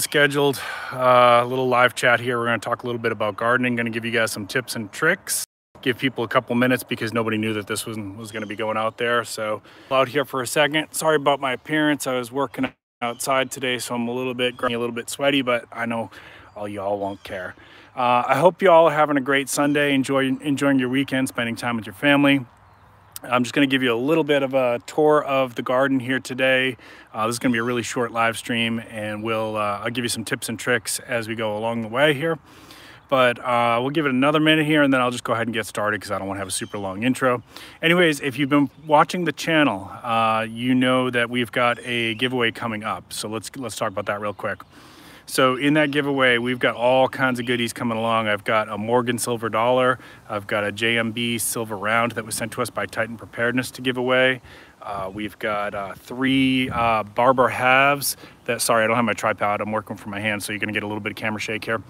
Scheduled a little live chat here. We're going to talk a little bit about gardening, going to give you guys some tips and tricks, give people a couple minutes because nobody knew that this was going to be going out there. So out here for a second. Sorry about my appearance. I was working outside today, so I'm a little bit grimy, a little bit sweaty, but I know all y'all won't care. I hope you all are having a great Sunday, enjoying your weekend, spending time with your family. I'm just going to give you a little bit of a tour of the garden here today. This is going to be a really short live stream, and I'll give you some tips and tricks as we go along the way here. But we'll give it another minute here, and then I'll just go ahead and get started because I don't want to have a super long intro. Anyways, if you've been watching the channel, you know that we've got a giveaway coming up. So let's talk about that real quick. So in that giveaway, we've got all kinds of goodies coming along. I've got a Morgan silver dollar. I've got a JMB silver round that was sent to us by Titan Preparedness to give away. We've got three barber halves that, sorry, I don't have my tripod. I'm working from my hand, so you're gonna get a little bit of camera shake here.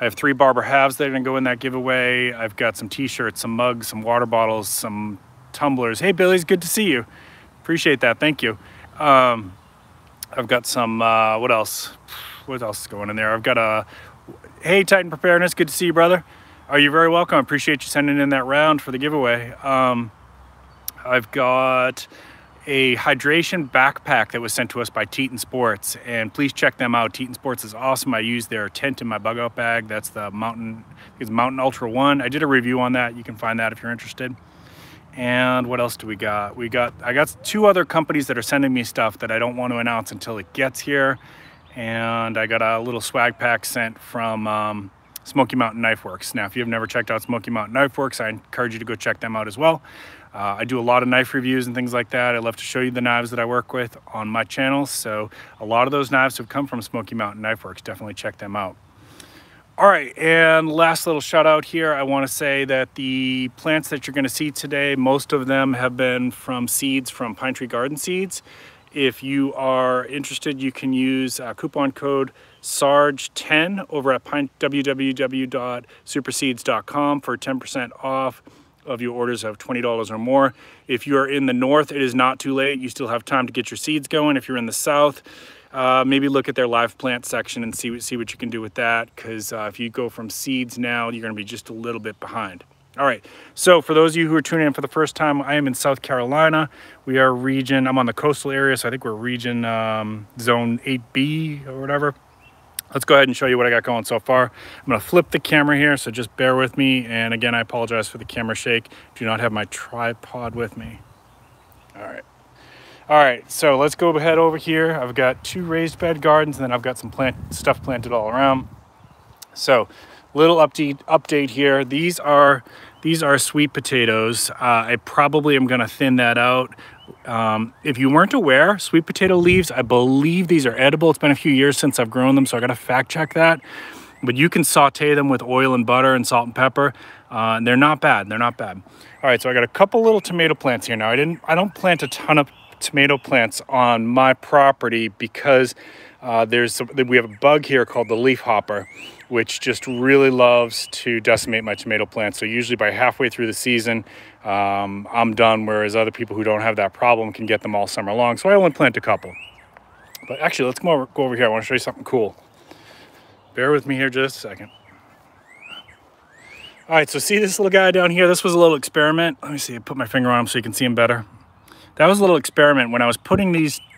I have three barber halves that are gonna go in that giveaway. I've got some t-shirts, some mugs, some water bottles, some tumblers. Hey, Billy's good to see you. Appreciate that, thank you. I've got some, what else? What else is going in there? I've got a, hey, Titan Preparedness, good to see you, brother. Are you very welcome? I appreciate you sending in that round for the giveaway. I've got a hydration backpack that was sent to us by Teton Sports, and please check them out. Teton Sports is awesome. I use their tent in my bug out bag. That's the Mountain Ultra One. I did a review on that. You can find that if you're interested. And what else do we got? I got two other companies that are sending me stuff that I don't want to announce until it gets here. And I got a little swag pack sent from Smoky Mountain Knife Works. Now, if you've never checked out Smoky Mountain Knife Works, I encourage you to go check them out as well. I do a lot of knife reviews and things like that. I love to show you the knives that I work with on my channel. So a lot of those knives have come from Smoky Mountain Knife Works. Definitely check them out. All right, and last little shout out here. I want to say that the plants that you're going to see today, most of them have been from seeds from Pine Tree Garden Seeds. If you are interested, you can use coupon code SARGE10 over at www.superseeds.com for 10% off of your orders of $20 or more. If you are in the north, it is not too late. You still have time to get your seeds going. If you're in the south, maybe look at their live plant section and see what you can do with that, because if you go from seeds now, you're going to be just a little bit behind. All right, so for those of you who are tuning in for the first time, I am in South Carolina. We are region, I'm on the coastal area, so I think we're region zone 8B or whatever. Let's go ahead and show you what I got going so far. I'm gonna flip the camera here, so just bear with me. And again, I apologize for the camera shake. Do not have my tripod with me. All right. All right, so let's go ahead over here. I've got two raised bed gardens, and then I've got some stuff planted all around. So, little update here. These are sweet potatoes. I probably am gonna thin that out. If you weren't aware, sweet potato leaves, I believe these are edible. It's been a few years since I've grown them, so I gotta fact check that. But you can saute them with oil and butter and salt and pepper. And they're not bad, they're not bad. All right, so I got a couple little tomato plants here now. I don't plant a ton of tomato plants on my property because we have a bug here called the leaf hopper, which just really loves to decimate my tomato plants. So usually by halfway through the season, I'm done, whereas other people who don't have that problem can get them all summer long. So I only plant a couple. But actually, let's go over here. I want to show you something cool. Bear with me here just a second. All right, so see this little guy down here? This was a little experiment. Let me see, I put my finger on him so you can see him better. That was a little experiment. When I was putting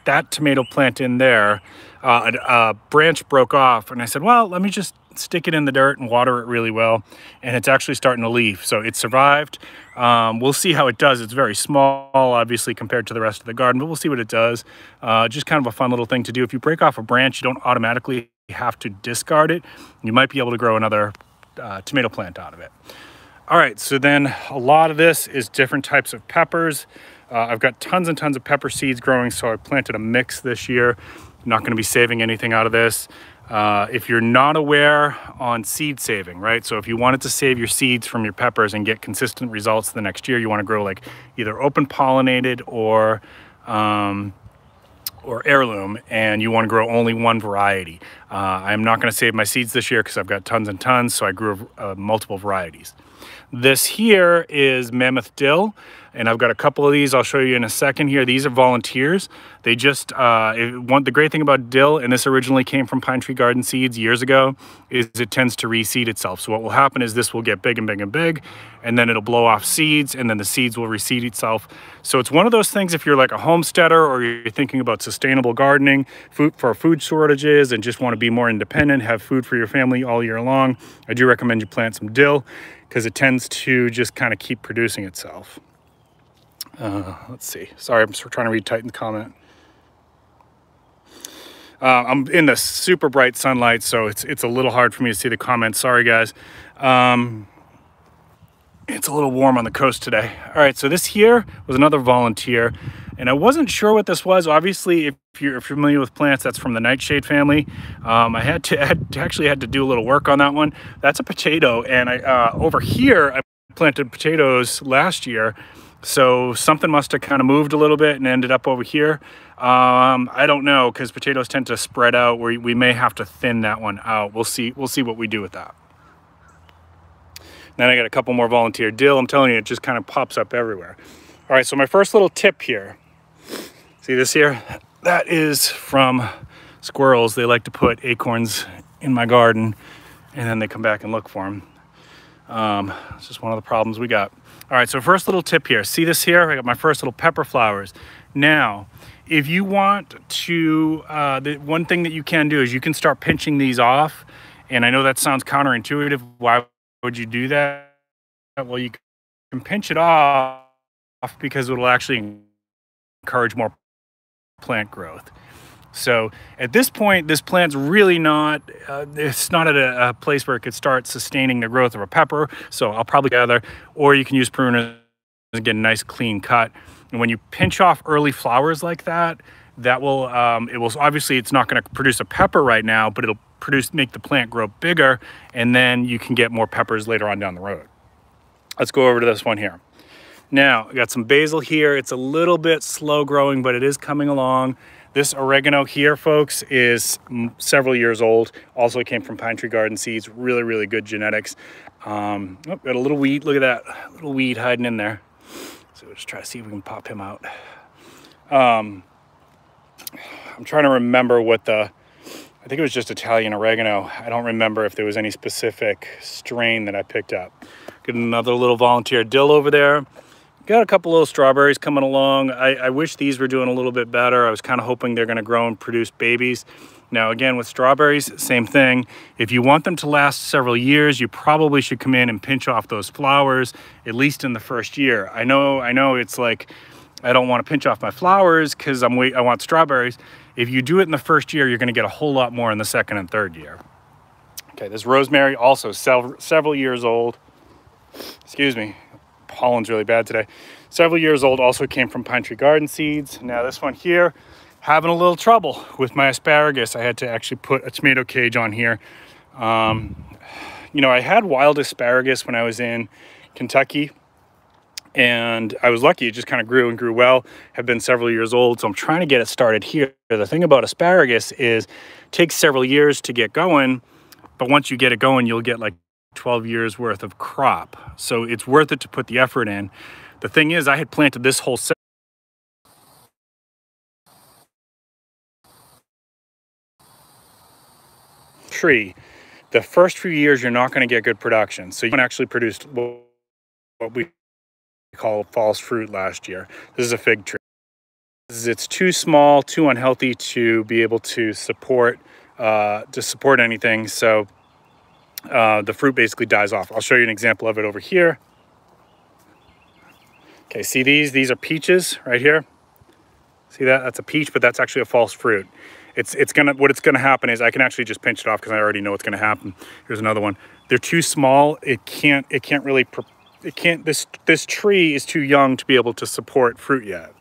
that tomato plant in there, a branch broke off, and I said, well, let me just stick it in the dirt and water it really well, and it's actually starting to leaf. So it survived. We'll see how it does. It's very small, obviously, compared to the rest of the garden, but we'll see what it does. Just kind of a fun little thing to do. If you break off a branch, you don't automatically have to discard it. You might be able to grow another tomato plant out of it. All right, so then a lot of this is different types of peppers. I've got tons and tons of pepper seeds growing, so I planted a mix this year. I'm not going to be saving anything out of this. If you're not aware on seed saving, right? So if you wanted to save your seeds from your peppers and get consistent results the next year, you want to grow like either open pollinated or heirloom, and you want to grow only one variety. I'm not going to save my seeds this year because I've got tons and tons, so I grew multiple varieties. This here is Mammoth Dill, and I've got a couple of these I'll show you in a second here. These are volunteers. They just, the great thing about dill, and this originally came from Pine Tree Garden Seeds years ago, is it tends to reseed itself. So what will happen is this will get big and big and big, and then it'll blow off seeds, and then the seeds will reseed itself. So it's one of those things, if you're like a homesteader or you're thinking about sustainable gardening, food for food shortages, and just want to be more independent, have food for your family all year long, I do recommend you plant some dill because it tends to just kind of keep producing itself. Let's see. Sorry, I'm trying to read Titan's comment. I'm in the super bright sunlight, so it's a little hard for me to see the comments. Sorry, guys. It's a little warm on the coast today. All right, so this here was another volunteer, and I wasn't sure what this was. Obviously, if you're familiar with plants, that's from the nightshade family. I actually had to do a little work on that one. That's a potato, and over here I planted potatoes last year. So something must have kind of moved a little bit and ended up over here. I don't know, because potatoes tend to spread out. We may have to thin that one out. We'll see what we do with that. Then I got a couple more volunteer dill. I'm telling you, it just kind of pops up everywhere. All right, so my first little tip here. See this here? That is from squirrels. They like to put acorns in my garden, and then they come back and look for them. It's just one of the problems we got. All right, so first little tip here. See this here? I got my first little pepper flowers. Now, if you want to, the one thing that you can do is you can start pinching these off. And I know that sounds counterintuitive. Why would you do that? Well, you can pinch it off because it'll actually encourage more plant growth. So at this point, this plant's really not, it's not at a place where it could start sustaining the growth of a pepper. So I'll probably gather, or you can use pruners and get a nice clean cut. And when you pinch off early flowers like that, that will, it will, obviously it's not gonna produce a pepper right now, but it'll produce, make the plant grow bigger. And then you can get more peppers later on down the road. Let's go over to this one here. Now, I got some basil here. It's a little bit slow growing, but it is coming along. This oregano here, folks, is several years old. Also came from Pine Tree Garden Seeds. Really, really good genetics. Oh, got a little weed. Look at that little weed hiding in there. So we'll just try to see if we can pop him out. I'm trying to remember what the, I think it was just Italian oregano. I don't remember if there was any specific strain that I picked up. Got another little volunteer dill over there. Got a couple little strawberries coming along. I wish these were doing a little bit better. I was kind of hoping they're going to grow and produce babies. Now, again, with strawberries, same thing. If you want them to last several years, you probably should come in and pinch off those flowers, at least in the first year. I know it's like, I don't want to pinch off my flowers because I want strawberries. If you do it in the first year, you're going to get a whole lot more in the second and third year. Okay, this rosemary, also several years old. Excuse me. Pollen's really bad today. Several years old, also came from Pine Tree Garden Seeds. Now this one here, having a little trouble with my asparagus. I had to actually put a tomato cage on here. You know, I had wild asparagus when I was in Kentucky, and I was lucky. It just kind of grew and grew well. Have been several years old, so I'm trying to get it started here. The thing about asparagus is it takes several years to get going, but once you get it going, you'll get like 12 years worth of crop. So it's worth it to put the effort in. The thing is, I had planted this whole set. Tree. The first few years, you're not going to get good production. So you actually produced what we call false fruit last year. This is a fig tree. It's too small, too unhealthy to be able to support anything. So the fruit basically dies off. I'll show you an example of it over here. Okay, see these? These are peaches right here. See that? That's a peach, but that's actually a false fruit. What's gonna happen is I can actually just pinch it off because I already know what's gonna happen. Here's another one. They're too small. This tree is too young to be able to support fruit yet.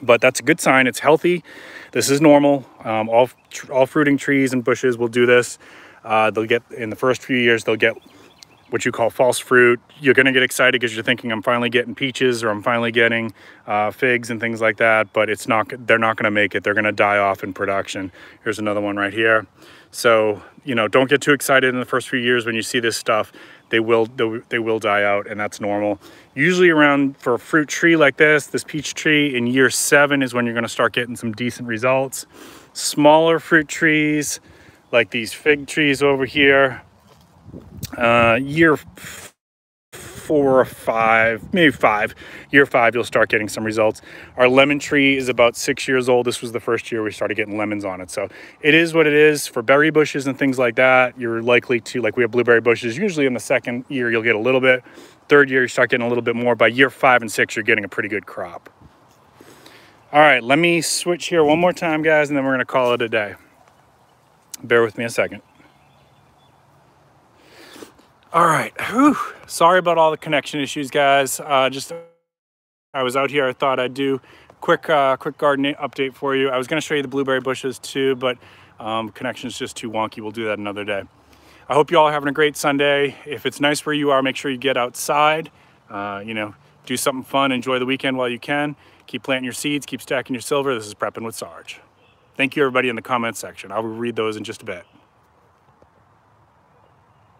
But that's a good sign. It's healthy. This is normal. All fruiting trees and bushes will do this. They'll get, in the first few years, they'll get what you call false fruit. You're going to get excited because you're thinking, I'm finally getting peaches, or I'm finally getting figs and things like that. But it's not, they're not going to make it. They're going to die off in production. Here's another one right here. So, you know, don't get too excited in the first few years when you see this stuff. they will die out, and that's normal. Usually around, for a fruit tree like this peach tree, in year 7 is when you're going to start getting some decent results. Smaller fruit trees like these fig trees over here, year 5 you'll start getting some results. Our lemon tree is about 6 years old. This was the first year we started getting lemons on it, so it is what it is. For berry bushes and things like that, you're likely to, like we have blueberry bushes, usually in the 2nd year you'll get a little bit, 3rd year you start getting a little bit more. By year 5 and 6 you're getting a pretty good crop. All right, let me switch here one more time, guys, and then we're going to call it a day. Bear with me a second. All right, whew. Sorry about all the connection issues, guys. I was out here, I thought I'd do a quick garden update for you. I was gonna show you the blueberry bushes too, but connection's just too wonky. We'll do that another day. I hope you all are having a great Sunday. If it's nice where you are, make sure you get outside, you know, do something fun, enjoy the weekend while you can. Keep planting your seeds, keep stacking your silver. This is Prepping with Sarge. Thank you everybody in the comments section. I will read those in just a bit.